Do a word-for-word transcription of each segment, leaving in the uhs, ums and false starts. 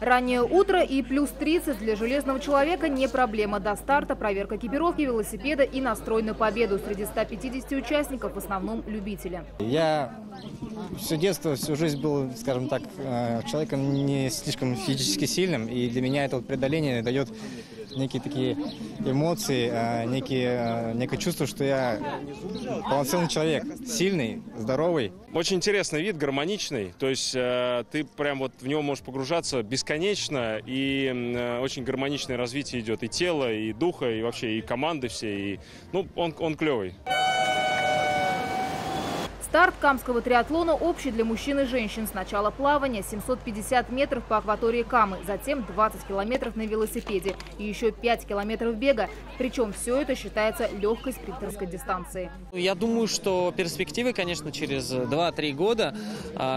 Раннее утро и плюс тридцать для железного человека не проблема. До старта проверка экипировки, велосипеда и настрой на победу. Среди ста пятидесяти участников в основном любители. Я все детство, всю жизнь был, скажем так, человеком не слишком физически сильным. И для меня это вот преодоление дает некие такие эмоции, некие, некое чувство, что я полноценный человек, сильный, здоровый. Очень интересный вид, гармоничный. То есть ты прям вот в него можешь погружаться бесконечно, и очень гармоничное развитие идет и тела, и духа, и вообще и команды все. И, ну, он, он клевый. Старт камского триатлона общий для мужчин и женщин. Сначала плавание семьсот пятьдесят метров по акватории Камы, затем двадцать километров на велосипеде и еще пять километров бега. Причем все это считается легкой спринтерской дистанцией. Я думаю, что перспективы, конечно, через два-три года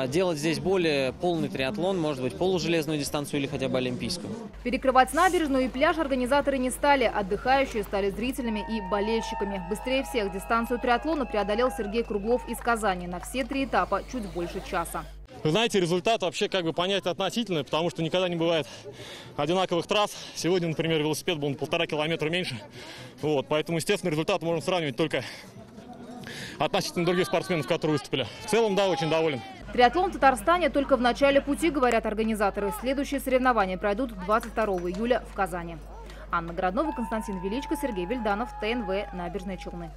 делать здесь более полный триатлон, может быть, полужелезную дистанцию или хотя бы олимпийскую. Перекрывать набережную и пляж организаторы не стали. Отдыхающие стали зрителями и болельщиками. Быстрее всех дистанцию триатлона преодолел Сергей Круглов из Казани. На все три этапа чуть больше часа. Вы знаете, результат вообще как бы понять относительно, потому что никогда не бывает одинаковых трасс. Сегодня, например, велосипед был на полтора километра меньше. Вот, поэтому, естественно, результат можно сравнивать только относительно других спортсменов, которые выступили. В целом, да, очень доволен. Триатлон в Татарстане только в начале пути, говорят организаторы. Следующие соревнования пройдут двадцать второго июля в Казани. Анна Городнова, Константин Величко, Сергей Вильданов, Т Н В, Набережные Челны.